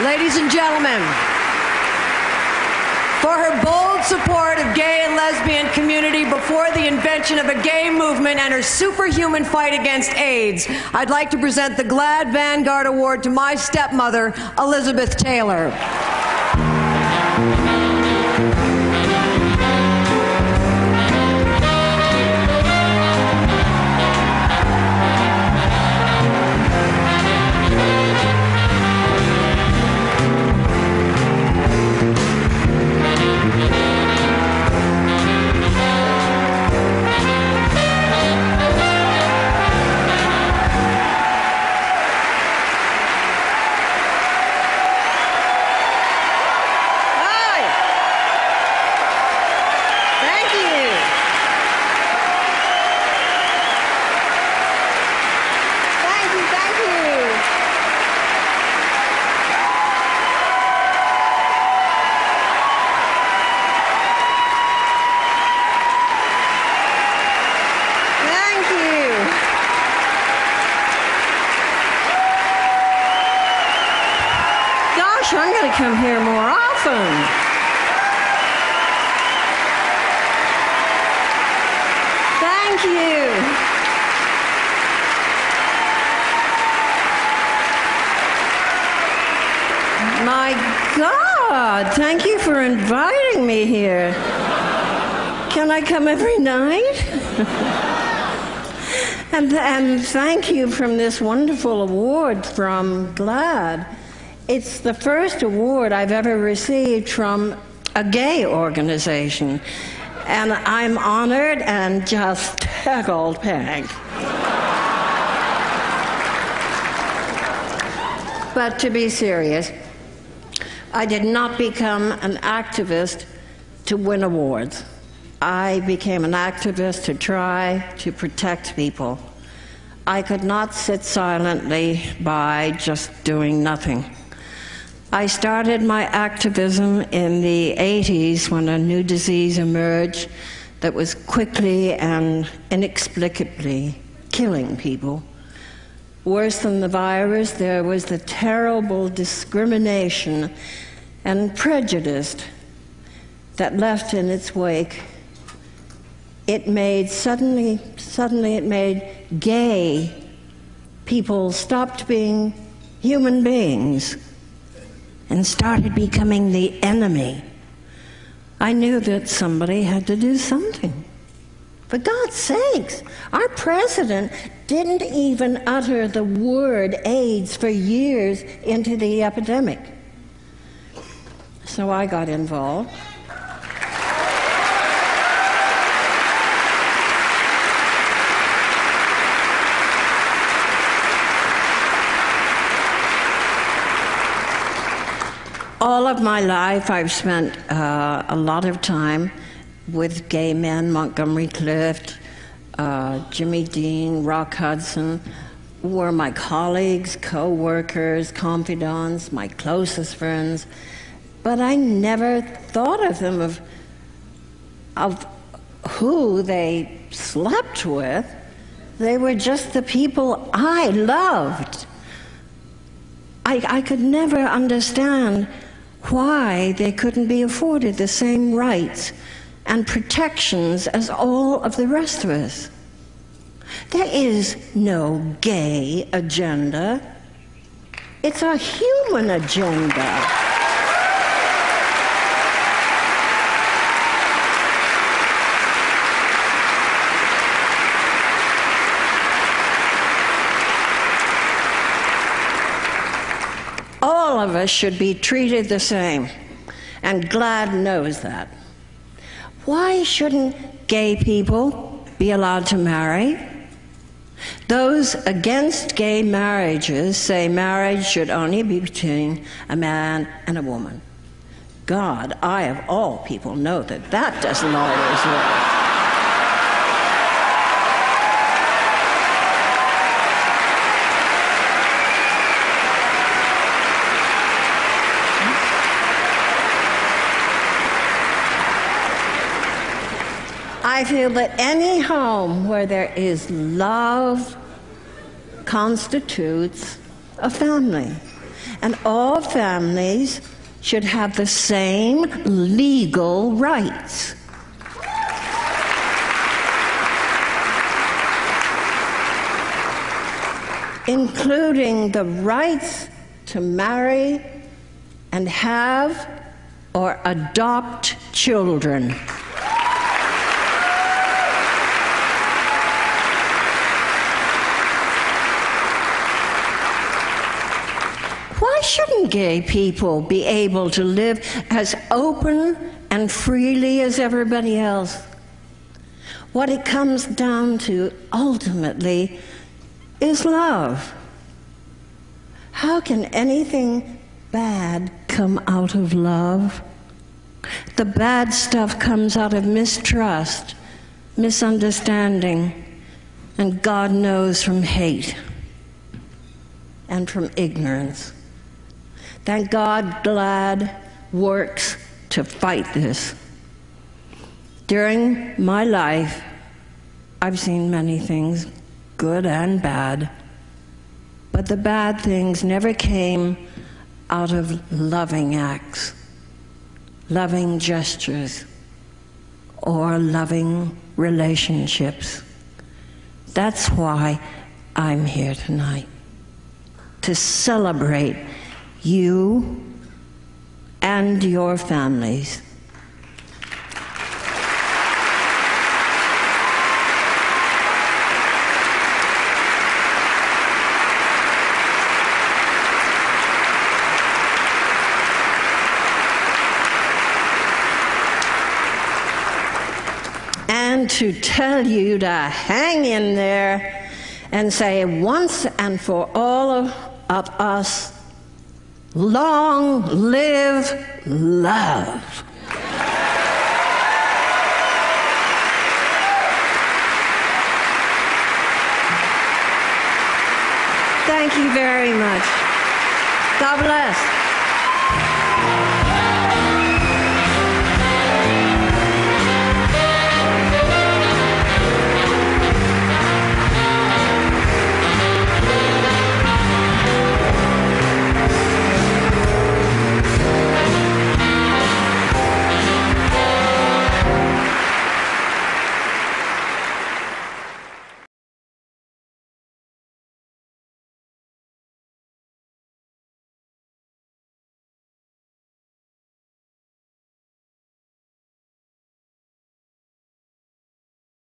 ladies and gentlemen, for her bold support of gay and lesbian community before the invention of a gay movement and her superhuman fight against AIDS, I'd like to present the GLAAD Vanguard Award to my stepmother, Elizabeth Taylor. I'm going to come here more often. Thank you. My God, thank you for inviting me here. Can I come every night? and thank you from this wonderful award from GLAAD. It's the first award I've ever received from a gay organization, and I'm honored and just tickled pink. But to be serious, I did not become an activist to win awards. I became an activist to try to protect people. I could not sit silently by just doing nothing. I started my activism in the 80s when a new disease emerged that was quickly and inexplicably killing people. Worse than the virus, there was the terrible discrimination and prejudice that left in its wake. It made suddenly it made gay people stopped being human beings and started becoming the enemy. I knew that somebody had to do something. For God's sakes, our president didn't even utter the word AIDS for years into the epidemic. So I got involved. All of my life, I've spent a lot of time with gay men, Montgomery Clift, Jimmy Dean, Rock Hudson, were my colleagues, co-workers, confidants, my closest friends, but I never thought of them of who they slept with. They were just the people I loved. I could never understand why they couldn't be afforded the same rights and protections as all of the rest of us. There is no gay agenda. It's a human agenda. All of us should be treated the same, and GLAAD knows that. Why shouldn't gay people be allowed to marry? Those against gay marriages say marriage should only be between a man and a woman. God, I of all people know that that doesn't always work. I feel that any home where there is love constitutes a family. and all families should have the same legal rights. Including the rights to marry and have or adopt children. Why shouldn't gay people be able to live as open and freely as everybody else? What it comes down to ultimately is love. How can anything bad come out of love? The bad stuff comes out of mistrust, misunderstanding, and God knows from hate and from ignorance. Thank God GLAAD works to fight this. During my life, I've seen many things, good and bad, but the bad things never came out of loving acts, loving gestures, or loving relationships. That's why I'm here tonight, to celebrate you and your families. To tell you to hang in there and say once and for all of us, long live love. Thank you very much. God bless.